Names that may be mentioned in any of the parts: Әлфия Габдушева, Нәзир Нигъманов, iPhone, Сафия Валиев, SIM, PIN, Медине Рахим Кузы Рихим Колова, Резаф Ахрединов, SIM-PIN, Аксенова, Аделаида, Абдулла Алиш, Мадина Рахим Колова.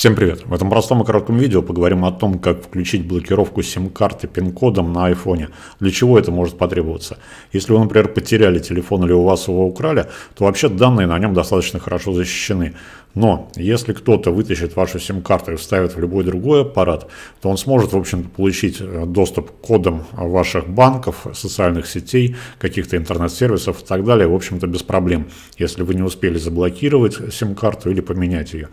Всем привет! В этом простом и коротком видео поговорим о том, как включить блокировку сим-карты пин-кодом на iPhone, для чего это может потребоваться. Если вы, например, потеряли телефон или у вас его украли, то вообще данные на нем достаточно хорошо защищены. Но если кто-то вытащит вашу сим-карту и вставит в любой другой аппарат, то он сможет, в общем-то, получить доступ к кодам ваших банков, социальных сетей, каких-то интернет-сервисов и так далее, в общем-то, без проблем, если вы не успели заблокировать сим-карту или поменять ее.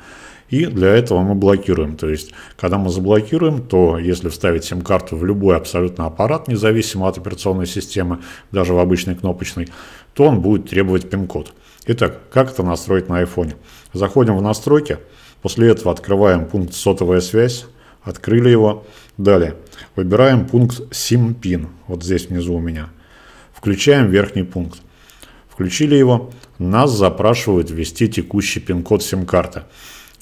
И для этого мы блокируем. То есть, когда мы заблокируем, то если вставить сим-карту в любой абсолютно аппарат, независимо от операционной системы, даже в обычной кнопочной, то он будет требовать пин-код. Итак, как это настроить на iPhone? Заходим в настройки, после этого открываем пункт «Сотовая связь», открыли его. Далее выбираем пункт «SIM-PIN», вот здесь внизу у меня. Включаем верхний пункт. Включили его, нас запрашивают ввести текущий пин-код сим-карты.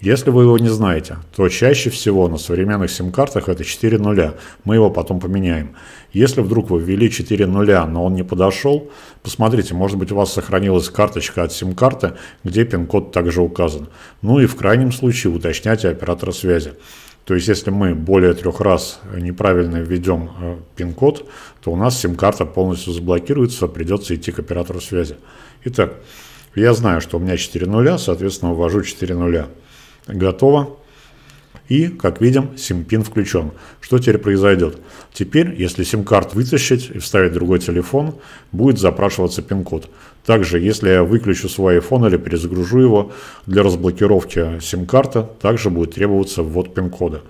Если вы его не знаете, то чаще всего на современных сим-картах это 4 нуля, мы его потом поменяем. Если вдруг вы ввели 4 нуля, но он не подошел, посмотрите, может быть у вас сохранилась карточка от сим-карты, где пин-код также указан. Ну и в крайнем случае уточняйте оператора связи. То есть если мы более 3 раз неправильно введем пин-код, то у нас сим-карта полностью заблокируется, придется идти к оператору связи. Итак, я знаю, что у меня 4 нуля, соответственно ввожу 4 нуля. Готово. И, как видим, сим-пин включен. Что теперь произойдет? Теперь, если сим-карт вытащить и вставить другой телефон, будет запрашиваться пин-код. Также, если я выключу свой iPhone или перезагружу его, для разблокировки сим-карты также будет требоваться ввод пин-кода.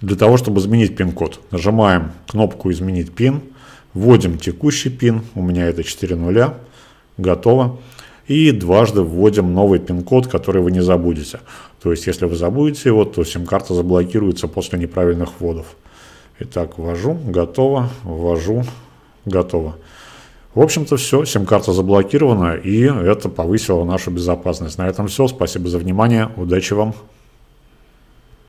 Для того, чтобы изменить пин-код, нажимаем кнопку «Изменить пин», вводим текущий пин, у меня это 4 нуля, готово. И дважды вводим новый пин-код, который вы не забудете. То есть, если вы забудете его, то сим-карта заблокируется после неправильных вводов. Итак, ввожу, готово, ввожу, готово. В общем-то все, сим-карта заблокирована, и это повысило нашу безопасность. На этом все, спасибо за внимание, удачи вам.